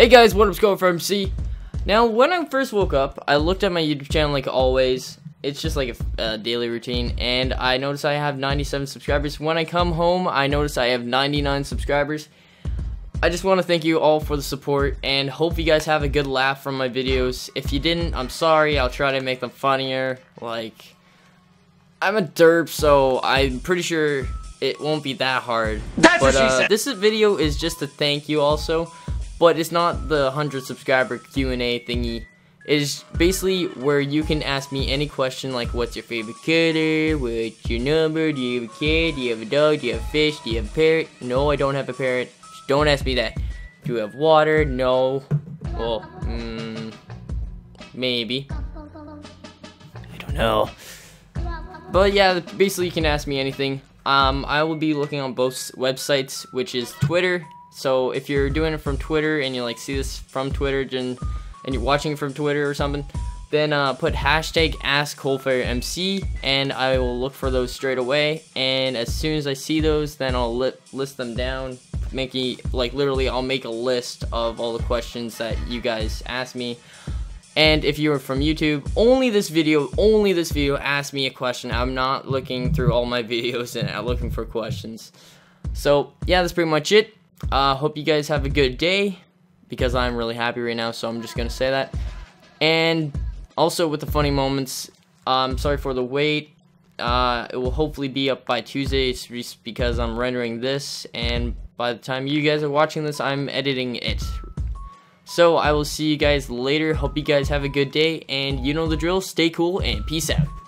Hey guys, what up, ColdFireMC. Now, when I first woke up, I looked at my YouTube channel like always. It's just like a daily routine, and I noticed I have 97 subscribers. When I come home, I noticed I have 99 subscribers. I just want to thank you all for the support, and hope you guys have a good laugh from my videos. If you didn't, I'm sorry. I'll try to make them funnier. Like, I'm a derp, so I'm pretty sure it won't be that hard. That's what she said. This video is just to thank you also. But it's not the 100 subscriber Q&A thingy. It is basically where you can ask me any question, like what's your favorite critter, what's your number, do you have a kid, do you have a dog, do you have a fish, do you have a parrot? No, I don't have a parrot. Just don't ask me that. Do you have water? No. Well, maybe. I don't know. But yeah, basically you can ask me anything. I will be looking on both websites, which is Twitter. So if you're doing it from Twitter and you like see this from Twitter and you're watching from Twitter or something, then put hashtag AskColdFireMC and I will look for those straight away. And as soon as I see those, then I'll list them down, making like literally I'll make a list of all the questions that you guys ask me. And if you are from YouTube, only this video, ask me a question. I'm not looking through all my videos and I'm looking for questions. So yeah, that's pretty much it. Hope you guys have a good day, because I'm really happy right now, so I'm just gonna say that. And also with the funny moments, I'm sorry for the wait. It will hopefully be up by Tuesday because I'm rendering this, and by the time you guys are watching this, I'm editing it. So I will see you guys later. Hope you guys have a good day, and you know the drill. Stay cool and peace out.